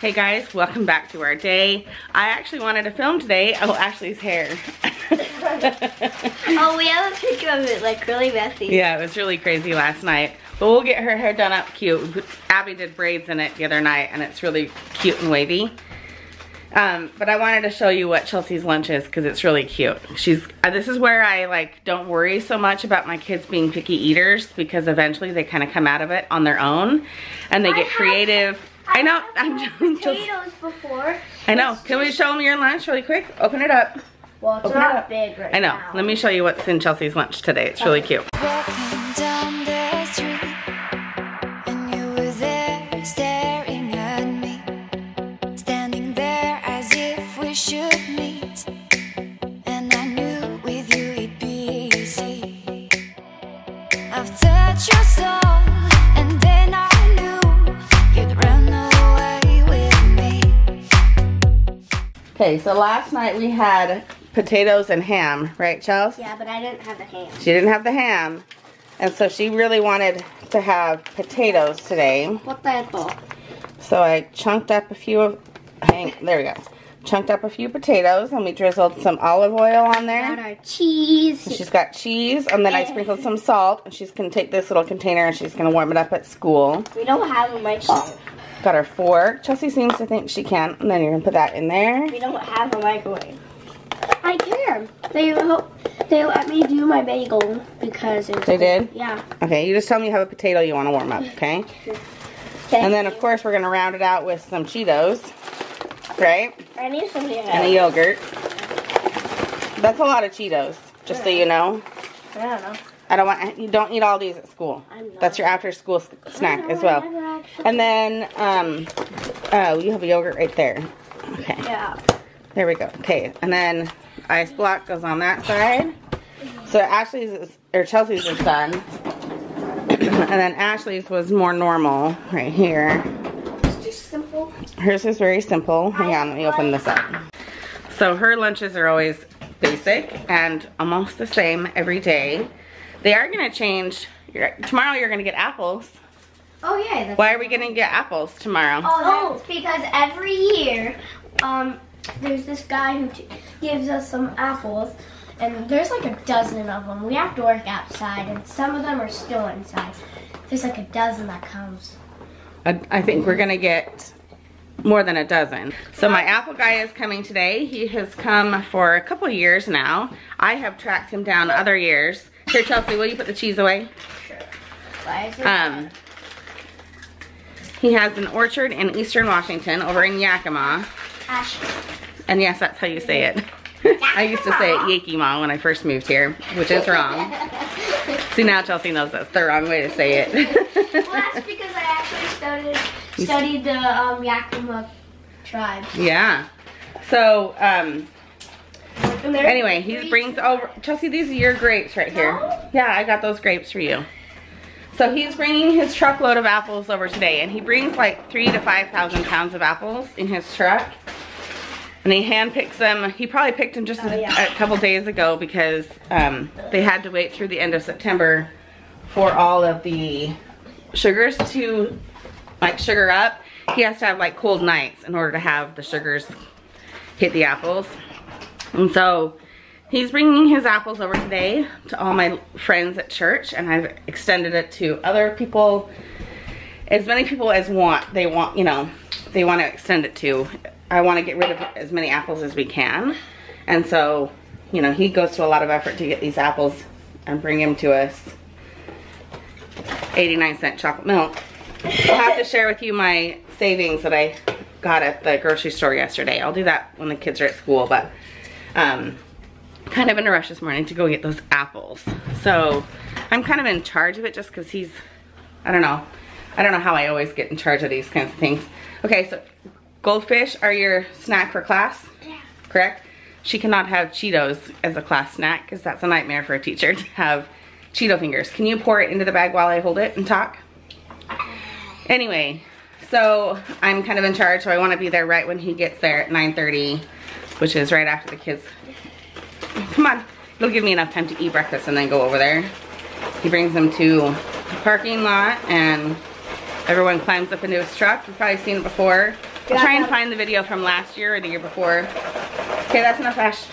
Hey guys, welcome back to our day. I actually wanted to film today. Oh, Ashley's hair. Oh, we have a picture of it, like really messy. Yeah, it was really crazy last night. But we'll get her hair done up cute. Abby did braids in it the other night, and it's really cute and wavy. But I wanted to show you what Chelsea's lunch is because it's really cute. This is where I like don't worry so much about my kids being picky eaters because eventually they kind of come out of it on their own, and they get creative. I know. I'm potatoes before. I know. Can we show them your lunch really quick? Open it up. Well, it's not big right now. I know. Let me show you what's in Chelsea's lunch today. It's really cute. Walking down the street, and you were there staring at me, standing there as if we should meet, and I knew with you it'd be easy. I've touched your soul. Okay, so last night we had potatoes and ham, right, Chelsea? Yeah, but I didn't have the ham. She didn't have the ham, and so she really wanted to have potatoes today. Potato. So I chunked up a few of, there we go. Chunked up a few potatoes, and we drizzled some olive oil on there. Got our cheese. And she's got cheese, and then I sprinkled some salt, and she's gonna take this little container and she's gonna warm it up at school. We don't have them right here. Got her fork. Chelsea seems to think she can. And then you're going to put that in there. We don't have a microwave. I can. They let me do my bagel because it was They did? Yeah. Okay, you just tell me you have a potato you want to warm up, okay? Okay. And then, of course, we're going to round it out with some Cheetos, right? I need some Cheetos. And a yogurt. That's a lot of Cheetos, just so you know. I don't know. You don't eat all these at school. That's your after school snack as well. And then, you have a yogurt right there. Okay. Yeah. There we go. Okay. And then ice block goes on that side. So Chelsea's is done. And then Ashley's was more normal right here. It's just simple. Hers is very simple. Hang on, let me open this up. So her lunches are always basic and almost the same every day. They are going to change. Tomorrow you're going to get apples. Oh, yeah. Why are we going to get apples tomorrow? Oh, that's because every year there's this guy who gives us some apples. And there's like a dozen of them. We have to work outside, and some of them are still inside. There's like a dozen that comes. I think we're going to get more than a dozen. So my apple guy is coming today. He has come for a couple years now. I have tracked him down other years. Here, Chelsea, will you put the cheese away? Sure. Why is it bad? He has an orchard in Eastern Washington over in Yakima. Ashley. And yes, that's how you say it. I used to say it Yakima when I first moved here, which is wrong. See, now Chelsea knows that's the wrong way to say it. Well, that's because I actually studied the Yakima tribe. Yeah. So, anyway, he brings over, Chelsea, these are your grapes right here. Yeah, I got those grapes for you. So he's bringing his truckload of apples over today, and he brings like 3,000 to 5,000 pounds of apples in his truck. And he hand picks them. He probably picked them just a couple days ago because they had to wait through the end of September for all of the sugars to like sugar up. He has to have like cold nights in order to have the sugars hit the apples. And so he's bringing his apples over today to all my friends at church, and I've extended it to other people, as many people as want, you know, they want to extend it to. I want to get rid of as many apples as we can. And so, you know, he goes to a lot of effort to get these apples and bring them to us. 89-cent chocolate milk. I'll have to share with you my savings that I got at the grocery store yesterday. I'll do that when the kids are at school, but kind of in a rush this morning to go get those apples. So I'm kind of in charge of it just because he's, I don't know how I always get in charge of these kinds of things. Okay, so goldfish are your snack for class, correct? She cannot have Cheetos as a class snack because that's a nightmare for a teacher to have Cheeto fingers. Can you pour it into the bag while I hold it and talk? Anyway, so I'm kind of in charge, so I want to be there right when he gets there at 9:30. Which is right after the kids. Come on, it'll give me enough time to eat breakfast and then go over there. He brings them to the parking lot, and everyone climbs up into his truck. You've probably seen it before. I'll try and find the video from last year or the year before. Okay, that's enough, Ash.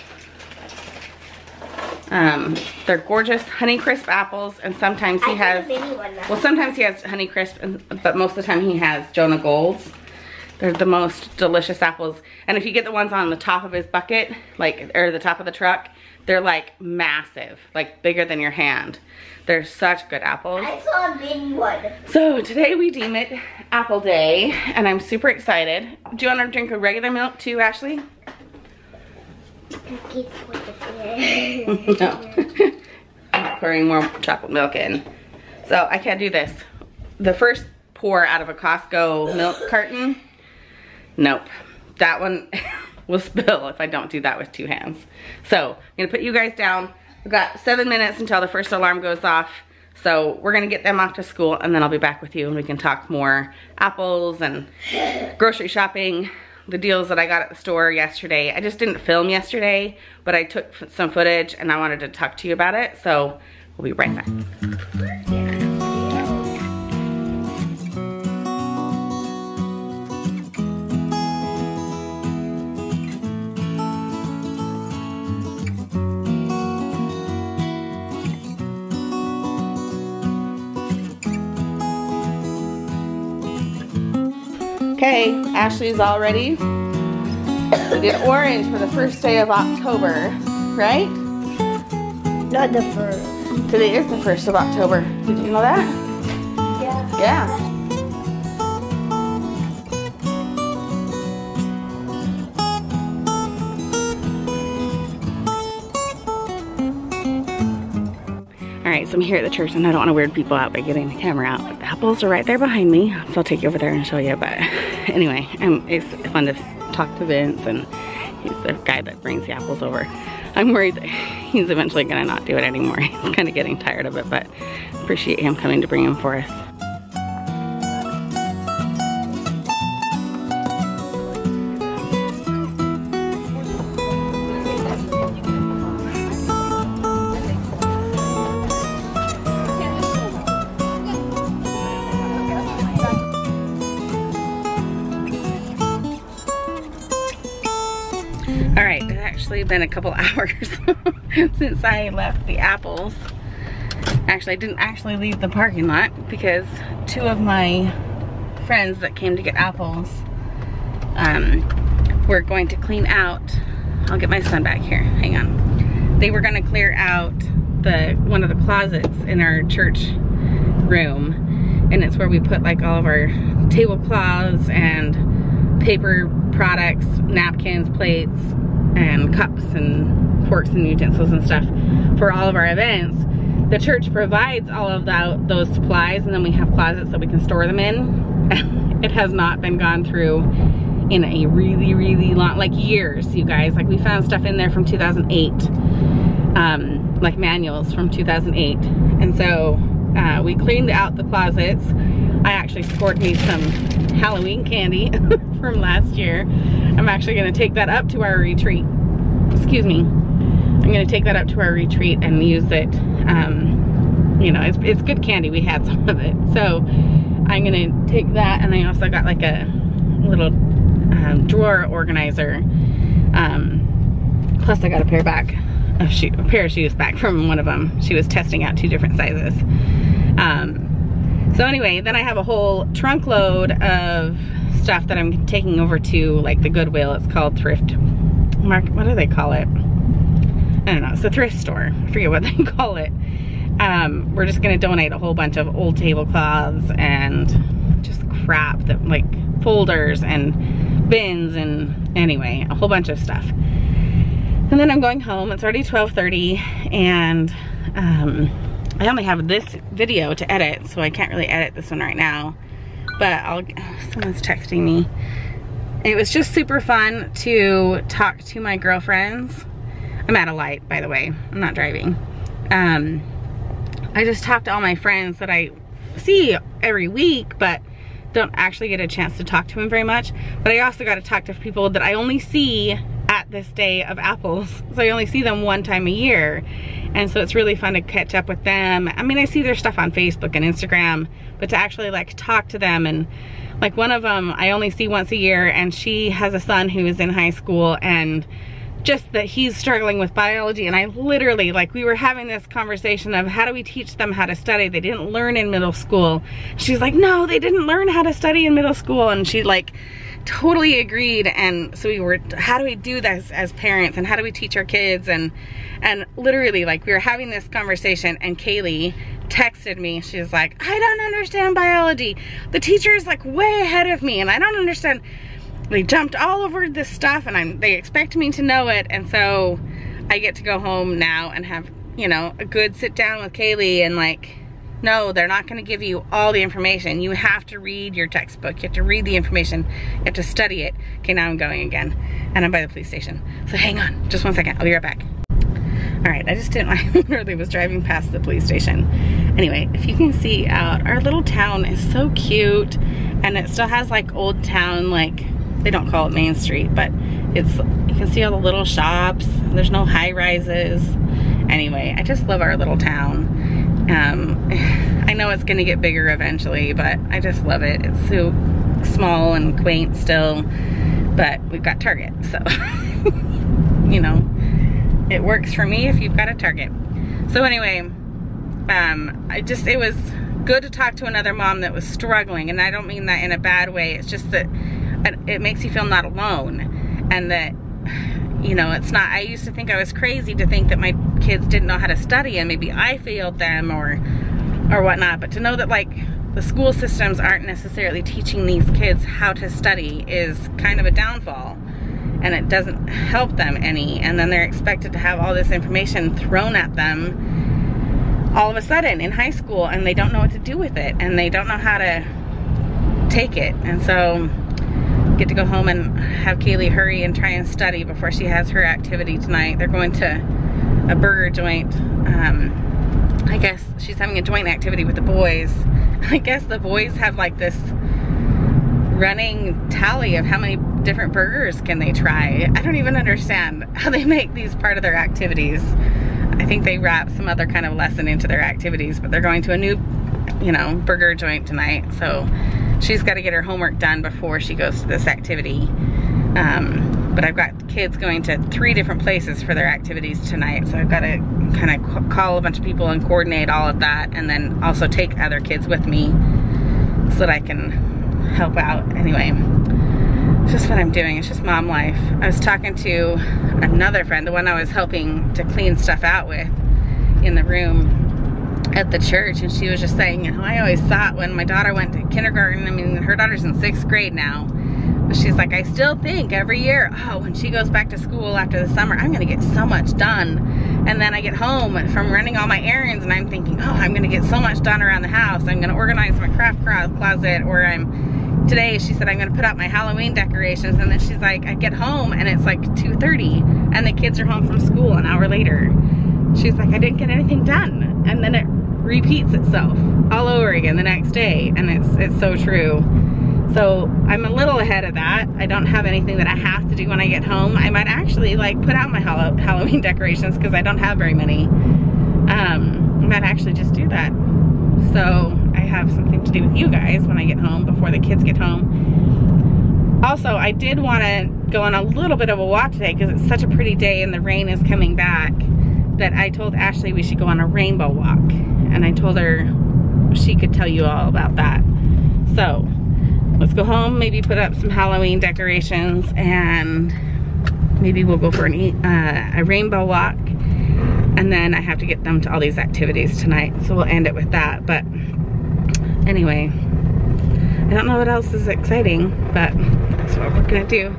They're gorgeous Honeycrisp apples, and sometimes he has, well, sometimes he has Honeycrisp, but most of the time he has Jonagolds. They're the most delicious apples, and if you get the ones on the top of his bucket, like, or the top of the truck, they're like massive, like bigger than your hand. They're such good apples. I saw a big one. So today we deem it Apple Day, and I'm super excited. Do you want to drink a regular milk too, Ashley? No. I'm pouring more chocolate milk in. So I can't do this. The first pour out of a Costco milk carton, nope. That one will spill if I don't do that with two hands. So I'm gonna put you guys down. We've got 7 minutes until the first alarm goes off. So we're gonna get them off to school, and then I'll be back with you and we can talk more apples and grocery shopping. The deals that I got at the store yesterday. I just didn't film yesterday, but I took some footage and I wanted to talk to you about it. So we'll be right back. Okay, Ashley's all ready. We did orange for the first day of October, right? Not the first. Today is the 1st of October. Did you know that? Yeah. Yeah. Alright, so I'm here at the church and I don't want to weird people out by getting the camera out. But the apples are right there behind me, so I'll take you over there and show you. But anyway, it's fun to talk to Vince, and he's the guy that brings the apples over. I'm worried that he's eventually going to not do it anymore. He's kind of getting tired of it, but appreciate him coming to bring them for us. Been a couple hours since I left the apples. Actually, I didn't actually leave the parking lot because two of my friends that came to get apples were going to clean out. I'll get my son back here. Hang on. They were going to clear out one of the closets in our church room, and it's where we put like all of our tablecloths and paper products, napkins, plates, and cups and forks and utensils and stuff for all of our events. The church provides all of those supplies, and then we have closets that we can store them in. It has not been gone through in a really, really long, like, years, you guys. Like, we found stuff in there from 2008, like manuals from 2008. And so we cleaned out the closets. I actually scored me some Halloween candy from last year. I'm actually gonna take that up to our retreat. Excuse me. I'm gonna take that up to our retreat and use it. You know, it's good candy. We had some of it. So I'm gonna take that, and I also got like a little drawer organizer. Plus I got a pair of shoes back from one of them. She was testing out two different sizes. So anyway, then I have a whole trunk load of stuff that I'm taking over to, like, the Goodwill. It's called Thrift Market. What do they call it? I don't know. It's a thrift store. I forget what they call it. We're just going to donate a whole bunch of old tablecloths and just crap, that, like, folders and bins and, anyway, a whole bunch of stuff. And then I'm going home. It's already 12:30, and I only have this video to edit, so I can't really edit this one right now. But someone's texting me. It was just super fun to talk to my girlfriends. I'm at a light, by the way. I'm not driving. I just talked to all my friends that I see every week, but don't actually get a chance to talk to them very much. But I also got to talk to people that I only see at this day of apples. So you only see them one time a year. And so it's really fun to catch up with them. I mean, I see their stuff on Facebook and Instagram, but to actually like talk to them, and like one of them I only see once a year, and she has a son who is in high school, and just that he's struggling with biology. And I literally, like, we were having this conversation of how do we teach them how to study? They didn't learn in middle school. She's like, no, they didn't learn how to study in middle school. And she like totally agreed. And so we were, how do we do this as parents, and how do we teach our kids? And literally, like, we were having this conversation, and Kaylee texted me. She's like, I don't understand biology. The teacher is like way ahead of me, and I don't understand. They jumped all over this stuff, and they expect me to know it. And so I get to go home now and have, you know, a good sit down with Kaylee, and like, no, they're not going to give you all the information. You have to read your textbook. You have to read the information. You have to study it. Okay, now I'm going again, and I'm by the police station. So hang on just one second. I'll be right back. All right, I just didn't, I literally was driving past the police station. Anyway, if you can see out, our little town is so cute, and it still has like old town, like, they don't call it Main Street, but it's, you can see all the little shops. There's no high rises. Anyway, I just love our little town. I know it's gonna get bigger eventually, but I just love it. It's so small and quaint still, but we've got Target, so you know, it works for me if you've got a Target. So anyway, it was good to talk to another mom that was struggling, and I don't mean that in a bad way. It's just that it makes you feel not alone, and that, you know, it's not, I used to think I was crazy to think that my kids didn't know how to study and maybe I failed them or whatnot, but to know that like the school systems aren't necessarily teaching these kids how to study is kind of a downfall, and it doesn't help them any. And then they're expected to have all this information thrown at them all of a sudden in high school, and they don't know what to do with it, and they don't know how to take it. And so get to go home and have Kaylee hurry and try and study before she has her activity tonight. They're going to a burger joint. I guess she's having a joint activity with the boys. I guess the boys have like this running tally of how many different burgers can they try. I don't even understand how they make these part of their activities. I think they wrap some other kind of lesson into their activities, but they're going to a new, you know, burger joint tonight. So she's got to get her homework done before she goes to this activity. But I've got kids going to 3 different places for their activities tonight, so I've got to kind of call a bunch of people and coordinate all of that, and then also take other kids with me so that I can help out. Anyway, it's just what I'm doing. It's just mom life. I was talking to another friend, the one I was helping to clean stuff out with in the room at the church, and she was just saying, you know, I always thought when my daughter went to kindergarten, I mean, her daughter's in 6th grade now, but she's like, I still think every year, oh, when she goes back to school after the summer, I'm gonna get so much done. And then I get home from running all my errands, and I'm thinking, oh, I'm gonna get so much done around the house. I'm gonna organize my craft closet, or today she said, I'm gonna put up my Halloween decorations. And then she's like, I get home and it's like 2:30, and the kids are home from school an hour later. She's like, I didn't get anything done. And then it repeats itself all over again the next day, and it's so true. So I'm a little ahead of that. I don't have anything that I have to do when I get home. I might actually like put out my Halloween decorations, because I don't have very many. I might actually just do that, so I have something to do with you guys when I get home before the kids get home. Also, I did want to go on a little bit of a walk today because it's such a pretty day and the rain is coming back, that I told Ashley we should go on a rainbow walk. And I told her she could tell you all about that. So let's go home, maybe put up some Halloween decorations, and maybe we'll go for a rainbow walk. And then I have to get them to all these activities tonight, so we'll end it with that. But anyway, I don't know what else is exciting, but that's what we're gonna do.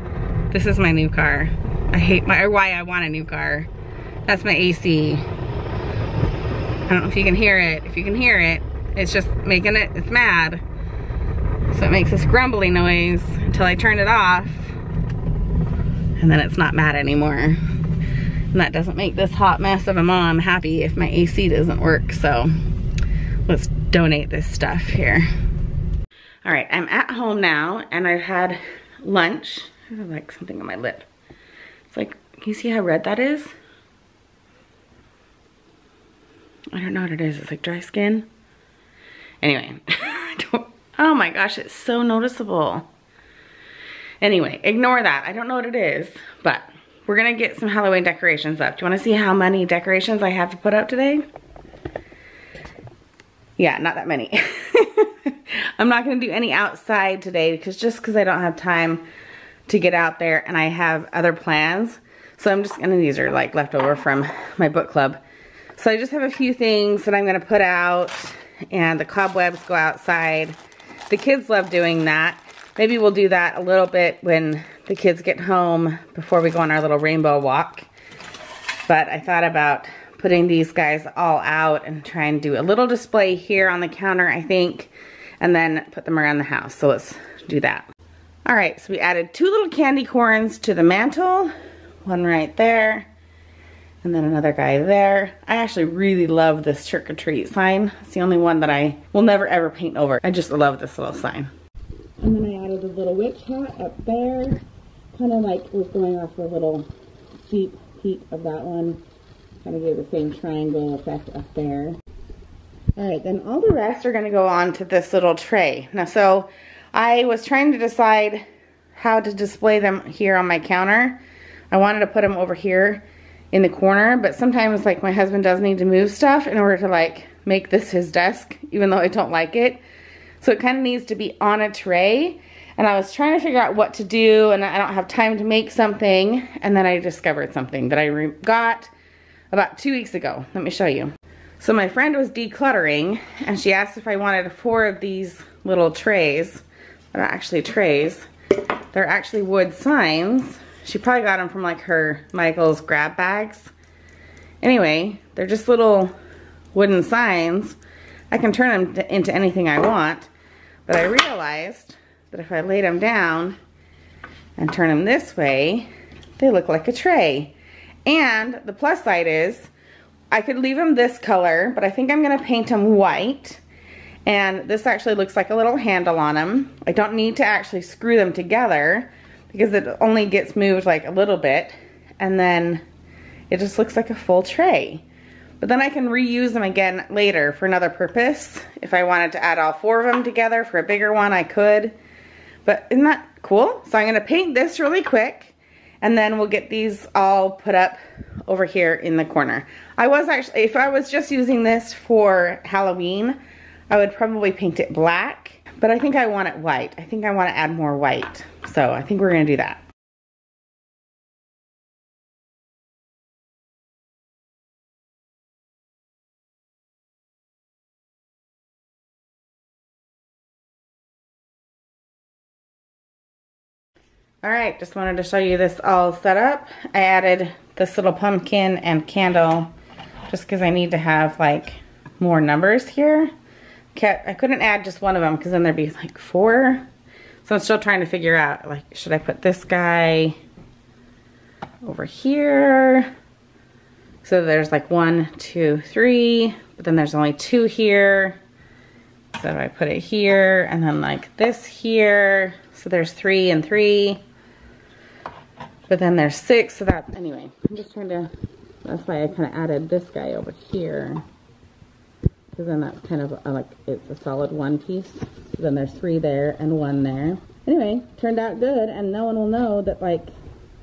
This is my new car. Why I want a new car. That's my AC. I don't know if you can hear it. If you can hear it, it's just making it, it's mad. So it makes this grumbly noise until I turn it off, and then it's not mad anymore. And that doesn't make this hot mess of a mom happy if my AC doesn't work. So let's donate this stuff here. All right, I'm at home now, and I've had lunch. I like something on my lip. like, can you see how red that is? I don't know what it is. It's like dry skin. Anyway. Oh my gosh, it's so noticeable. Anyway, ignore that. I don't know what it is, but we're going to get some Halloween decorations up. Do you want to see how many decorations I have to put up today? Yeah, not that many. I'm not going to do any outside today because I don't have time to get out there, and I have other plans. So I'm just, and these are like leftover from my book club. So I just have a few things that I'm going to put out, and the cobwebs go outside. The kids love doing that. Maybe we'll do that a little bit when the kids get home before we go on our little rainbow walk. But I thought about putting these guys all out and try and do a little display here on the counter, I think, and then put them around the house. So let's do that. All right, so we added two little candy corns to the mantle. One right there, and then another guy there. I actually really love this trick-or-treat sign. It's the only one that I will never ever paint over. I just love this little sign. And then I added a little witch hat up there. Kind of like was going off a little cheap heat of that one. Kind of gave the same triangle effect up there. All right, then all the rest are gonna go on to this little tray. Now, so I was trying to decide how to display them here on my counter. I wanted to put them over here in the corner, but sometimes like my husband does need to move stuff in order to like make this his desk, even though I don't like it. So it kind of needs to be on a tray, and I was trying to figure out what to do, and I don't have time to make something, and then I discovered something that I got about 2 weeks ago. Let me show you. So my friend was decluttering, and she asked if I wanted 4 of these little trays. They're not actually trays. They're actually wood signs. She probably got them from like her Michael's grab bags. Anyway, they're just little wooden signs. I can turn them into anything I want, but I realized that if I laid them down and turn them this way, they look like a tray. And the plus side is I could leave them this color, but I think I'm gonna paint them white. And this actually looks like a little handle on them. I don't need to actually screw them together because it only gets moved like a little bit, and then it just looks like a full tray. But then I can reuse them again later for another purpose. If I wanted to add all 4 of them together for a bigger one, I could. But isn't that cool? So I'm gonna paint this really quick, and then we'll get these all put up over here in the corner. I was actually, if I was just using this for Halloween, I would probably paint it black, but I think I want it white. I think I want to add more white. So I think we're gonna do that. All right, just wanted to show you this all set up. I added this little pumpkin and candle just because I need to have like more numbers here. I couldn't add just one of them because then there'd be like 4. So I'm still trying to figure out, like, should I put this guy over here? So there's like 1, 2, 3, but then there's only 2 here. So I put it here and then like this here. So there's 3 and 3. But then there's 6, so that, anyway, I'm just trying to, that's why I kind of added this guy over here. Because then that's kind of like, it's a solid one piece. So then there's 3 there and 1 there. Anyway, turned out good, and no one will know that like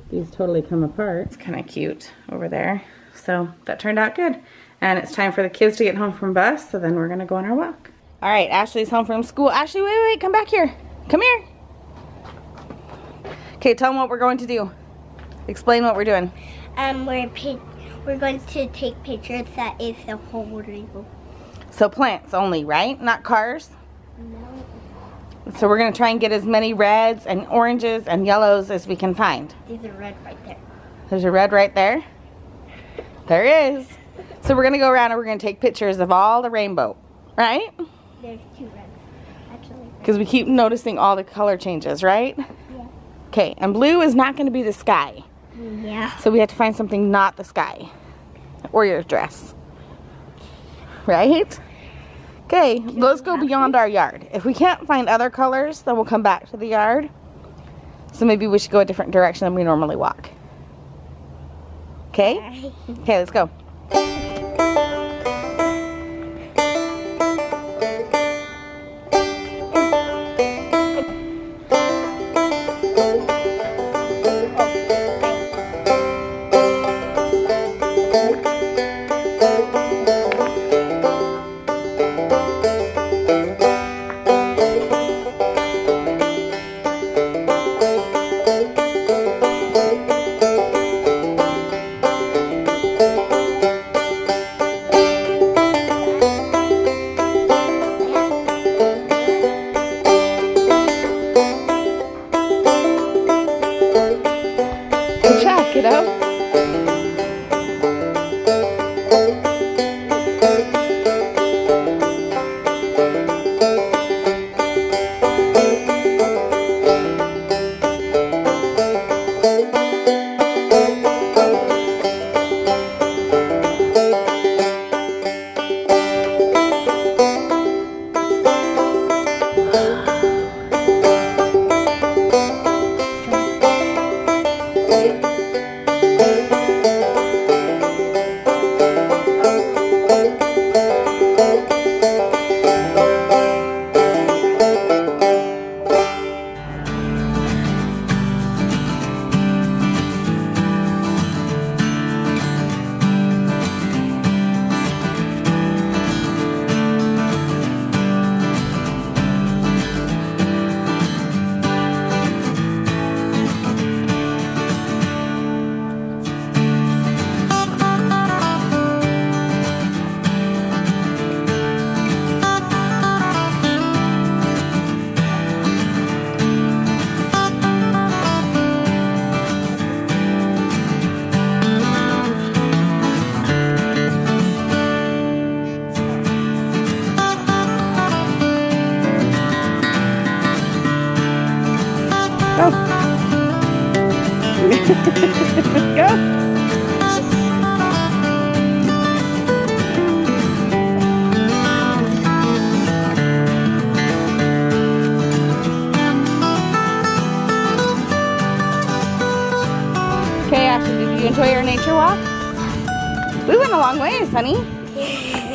these totally come apart. It's kind of cute over there. So that turned out good. And it's time for the kids to get home from bus, so then we're gonna go on our walk. All right, Ashley's home from school. Ashley, wait, wait, come back here. Come here. Okay, tell them what we're going to do. Explain what we're doing. We're going to take pictures that is the whole rainbow. So plants only, right? Not cars? No. So we're going to try and get as many reds and oranges and yellows as we can find. There's a red right there. There's a red right there? There is. So we're going to go around and we're going to take pictures of all the rainbow, right? There's 2 reds, actually. Because we keep noticing all the color changes, right? Yeah. Okay, and blue is not going to be the sky. Yeah. So we have to find something not the sky. Or your dress. Right? Okay, let's go beyond our yard. If we can't find other colors, then we'll come back to the yard. So maybe we should go a different direction than we normally walk. Okay? Okay, let's go. Enjoy your nature walk? We went a long ways, honey.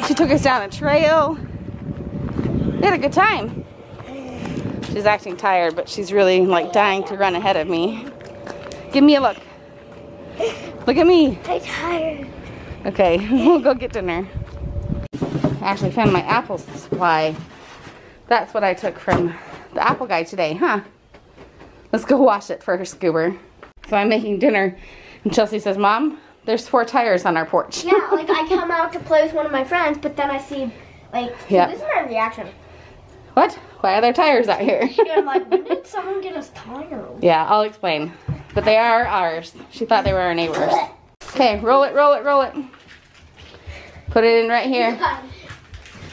She took us down a trail. We had a good time. She's acting tired, but she's really like dying to run ahead of me. Give me a look. Look at me. I'm tired. Okay, we'll go get dinner. I actually found my apple supply. That's what I took from the apple guy today, huh? Let's go wash it for her Scoober. So I'm making dinner. And Chelsea says, Mom, there's 4 tires on our porch. Yeah, like I come out to play with one of my friends, but then I see, like, yeah. This is my reaction. What? Why are there tires out here? Yeah, I'm like, when did someone get us tires? Yeah, I'll explain. But they are ours. She thought they were our neighbors. Okay, roll it, roll it, roll it. Put it in right here.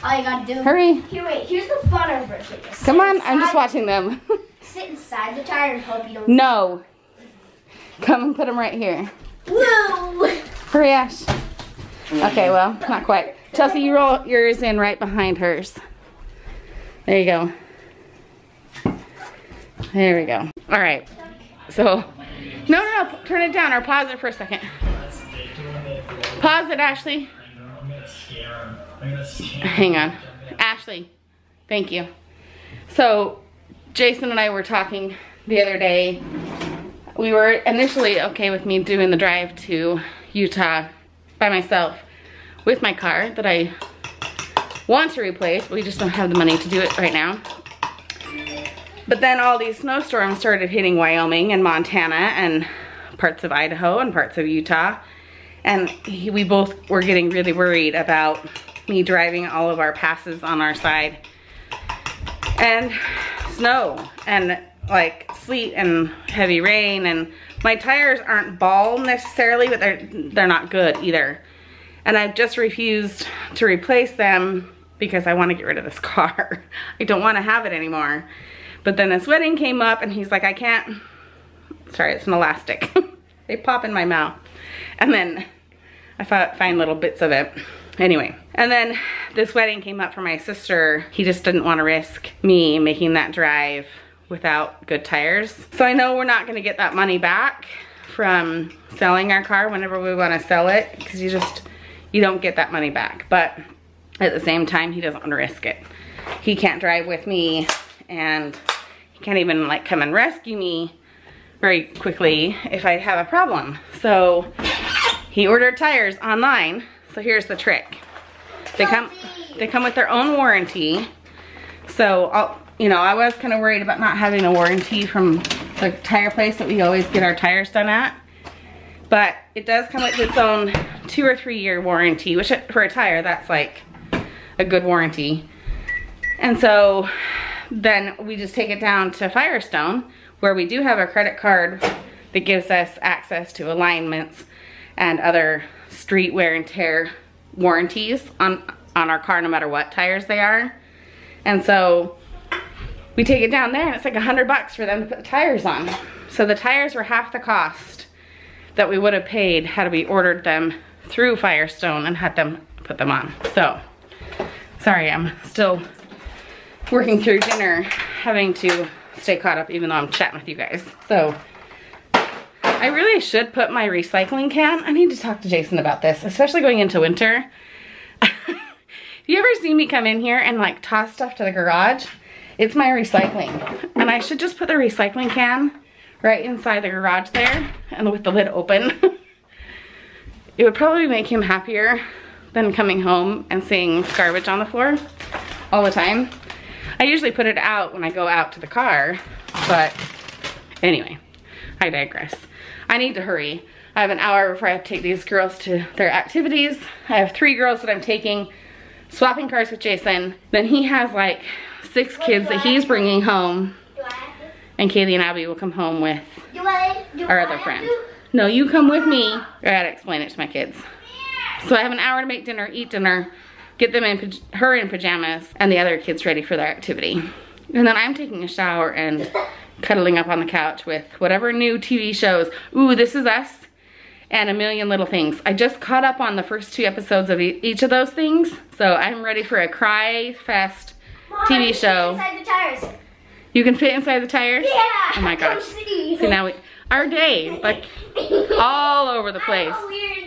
All you gotta do. Hurry. Here, wait, here's the funner version. Come on, I'm just watching them. Sit inside the tire and hope you don't. No. Come and put them right here. Whoa! Hurry, Ash. Okay, well, not quite. Chelsea, you roll yours in right behind hers. There you go. There we go. All right. So, no, no, no. Turn it down or pause it for a second. Pause it, Ashley. Hang on. Ashley, thank you. So, Jason and I were talking the other day. We were initially okay with me doing the drive to Utah by myself with my car that I want to replace, but we just don't have the money to do it right now. But then all these snowstorms started hitting Wyoming and Montana and parts of Idaho and parts of Utah. And we both were getting really worried about me driving all of our passes on our side. And snow and like sleet and heavy rain, and my tires aren't bald necessarily, but they're not good either. And I've just refused to replace them because I want to get rid of this car. I don't want to have it anymore. But then this wedding came up and he's like, I can't, sorry, it's an elastic. They pop in my mouth. And then I find little bits of it. Anyway, and then this wedding came up for my sister. He just didn't want to risk me making that drive without good tires. So I know we're not gonna get that money back, from selling our car whenever we want to sell it, because you don't get that money back. But at the same time, he doesn't want to risk it. He can't drive with me, and he can't even like come and rescue me very quickly if I have a problem. So he ordered tires online. So here's the trick. They come with their own warranty. So I was kind of worried about not having a warranty from the tire place that we always get our tires done at. But it does come with its own 2- or 3-year warranty, which for a tire, that's like a good warranty. And so then we just take it down to Firestone, where we do have a credit card that gives us access to alignments and other street wear and tear warranties on our car, no matter what tires they are. And so we take it down there, and it's like $100 for them to put the tires on. So the tires were half the cost that we would have paid had we ordered them through Firestone and had them put them on. So, sorry, I'm still working through dinner, having to stay caught up even though I'm chatting with you guys. So, I really should put my recycling can. I need to talk to Jason about this, especially going into winter. You ever see me come in here and like toss stuff to the garage? It's my recycling. And I should just put the recycling can right inside the garage there and with the lid open. It would probably make him happier than coming home and seeing garbage on the floor all the time. I usually put it out when I go out to the car, but anyway, I digress. I need to hurry. I have an hour before I have to take these girls to their activities. I have 3 girls that I'm taking, swapping cars with Jason. Then he has like 6 kids that he's bringing home, and Katie and Abby will come home with our other friend. No, you come with me. I gotta explain it to my kids. So I have an hour to make dinner, eat dinner, get them in, her in pajamas, and the other kids ready for their activity. And then I'm taking a shower and cuddling up on the couch with whatever new TV shows. Ooh, This Is Us and A Million Little Things. I just caught up on the first 2 episodes of each of those things. So I'm ready for a cry fest TV show. Inside the tires. You can fit inside the tires? Yeah. Oh my gosh. See, now our day, like all over the place.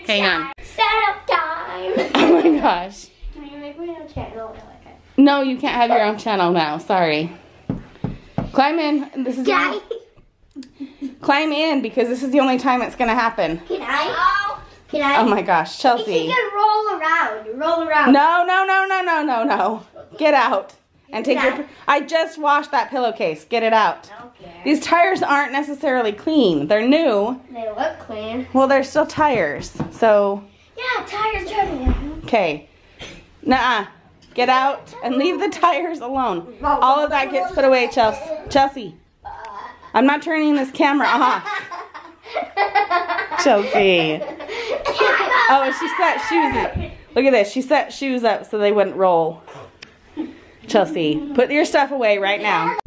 Hang on. Setup time. Oh my gosh. Can we make my own channel? No, you can't have your own channel now. Sorry. Climb in. This is Daddy. Climb in, because this is the only time it's gonna happen. Can I? Can I? Oh my gosh, Chelsea. You can roll around. Roll around. No, no, no, no, no, no, no. Get out. And take your, I just washed that pillowcase. Get it out. Okay. These tires aren't necessarily clean. They're new. They look clean. Well, they're still tires. So. Yeah, tires driving. Okay. Nuh-uh. Get out and leave the tires alone. All of that gets put away, Chelsea. Chelsea. I'm not turning this camera off. Chelsea. Oh, she set shoes up. Look at this. She set shoes up so they wouldn't roll. Chelsea, put your stuff away right now.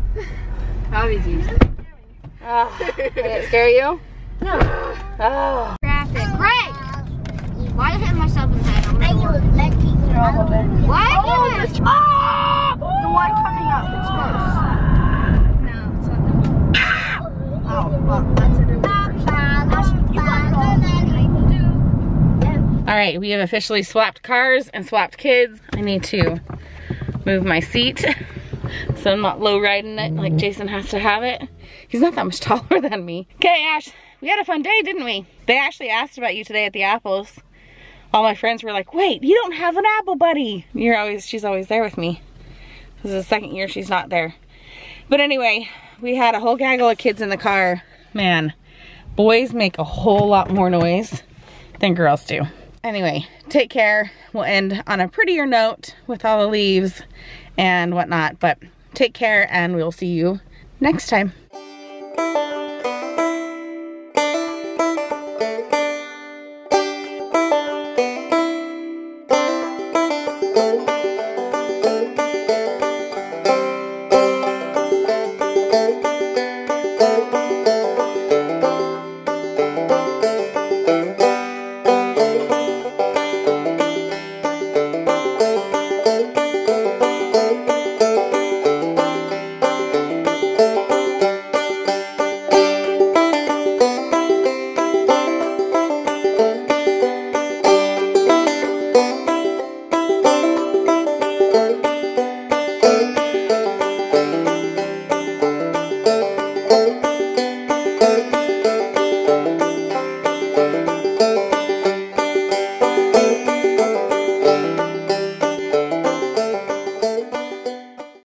Obviously. Oh, did it scare you? No. Oh. Traffic. Great! Why did I hit myself in the head? I will let people roll over. Why? Oh, this, oh! The one coming up. It's gross. No, it's not the one. Ah! Oh, well, that's a different. Alright, we have officially swapped cars and swapped kids. I need to move my seat so I'm not low riding it like Jason has to have it. He's not that much taller than me. Okay, Ash, we had a fun day, didn't we? They actually asked about you today at the apples. All my friends were like, wait, you don't have an apple buddy. She's always there with me. This is the second year she's not there. But anyway, we had a whole gaggle of kids in the car. Man, boys make a whole lot more noise than girls do. Anyway, take care. We'll end on a prettier note with all the leaves and whatnot, but take care and we'll see you next time.